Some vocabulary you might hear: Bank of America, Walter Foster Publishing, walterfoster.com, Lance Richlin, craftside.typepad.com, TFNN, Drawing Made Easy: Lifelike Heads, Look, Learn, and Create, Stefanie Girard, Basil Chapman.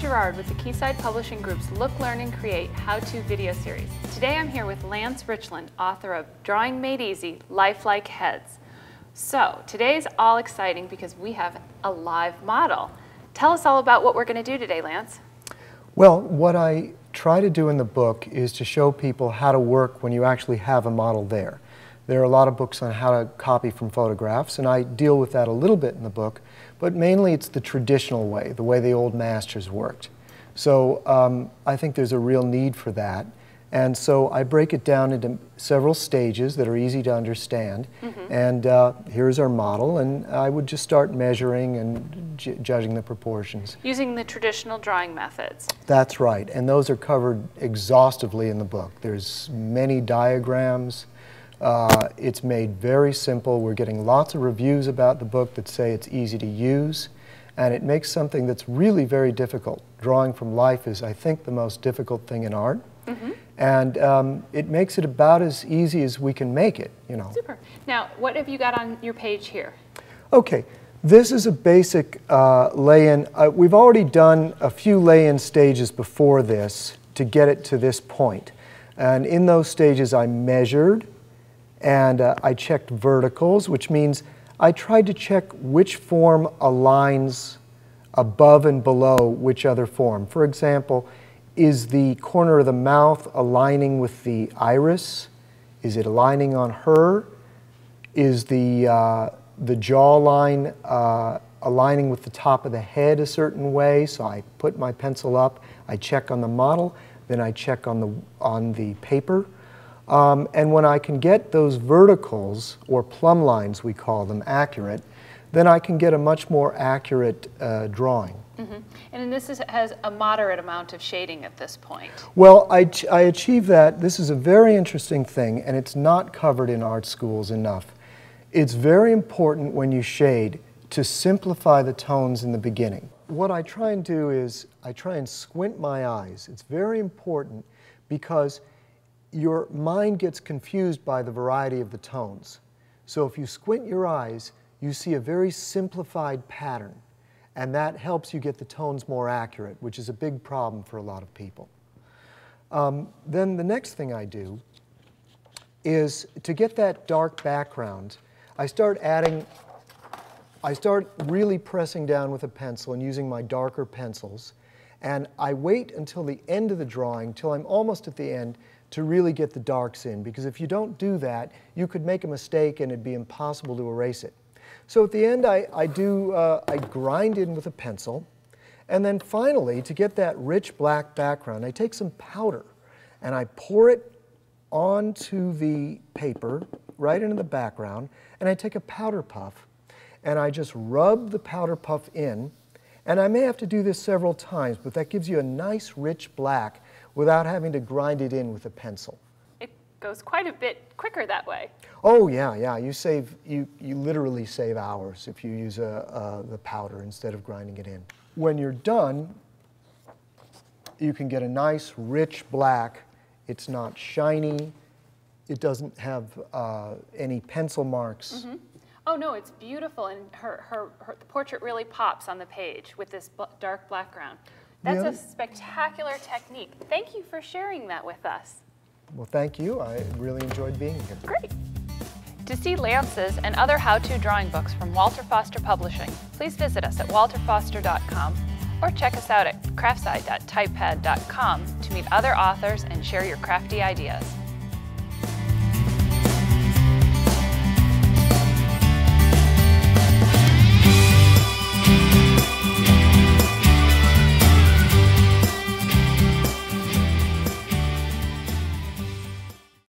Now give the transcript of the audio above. Girard with the Quayside Publishing Group's Look, Learn, and Create how-to video series. Today I'm here with Lance Richlin, author of Drawing Made Easy: Lifelike Heads. So today's all exciting because we have a live model. Tell us all about what we're going to do today, Lance. Well, what I try to do in the book is to show people how to work when you actually have a model there. There are a lot of books on how to copy from photographs, and I deal with that a little bit in the book, but mainly it's the traditional way, the way the old masters worked. So I think there's a real need for that, and so I break it down into several stages that are easy to understand, and here's our model, and I would just start measuring and judging the proportions. Using the traditional drawing methods. That's right, and those are covered exhaustively in the book. There's many diagrams. It's made very simple. We're getting lots of reviews about the book that say it's easy to use, and it makes something that's really very difficult. Drawing from life is, I think, the most difficult thing in art, and it makes it about as easy as we can make it, you know. Super. Now, what have you got on your page here? Okay. This is a basic lay-in. We've already done a few lay-in stages before this to get it to this point, and in those stages I measured, and I checked verticals, which means I tried to check which form aligns above and below which other form. For example, is the corner of the mouth aligning with the iris? Is it aligning on her? Is the jawline aligning with the top of the head a certain way? So I put my pencil up, I check on the model, then I check on the paper. And when I can get those verticals, or plumb lines we call them, accurate, then I can get a much more accurate drawing. And this has a moderate amount of shading at this point. Well, I achieve that. This is a very interesting thing, and it's not covered in art schools enough. It's very important when you shade to simplify the tones in the beginning. What I try and do is I try and squint my eyes. It's very important because your mind gets confused by the variety of the tones. So if you squint your eyes, you see a very simplified pattern, and that helps you get the tones more accurate, which is a big problem for a lot of people. Then the next thing I do is to get that dark background, I start really pressing down with a pencil and using my darker pencils, and I wait until the end of the drawing, till I'm almost at the end, to really get the darks in, because if you don't do that, you could make a mistake and it'd be impossible to erase it. So at the end, I grind in with a pencil, and then finally, to get that rich black background, I take some powder and I pour it onto the paper, right into the background, and I take a powder puff and I just rub the powder puff in, and I may have to do this several times, but that gives you a nice rich black without having to grind it in with a pencil. It goes quite a bit quicker that way. Oh yeah, yeah. You literally save hours if you use the powder instead of grinding it in. When you're done, you can get a nice rich black. It's not shiny. It doesn't have any pencil marks. Oh no, it's beautiful, and the portrait really pops on the page with this dark background. That's a spectacular technique. Thank you for sharing that with us. Well, thank you. I really enjoyed being here. Great. To see Lance's and other how-to drawing books from Walter Foster Publishing, please visit us at walterfoster.com or check us out at craftside.typepad.com to meet other authors and share your crafty ideas.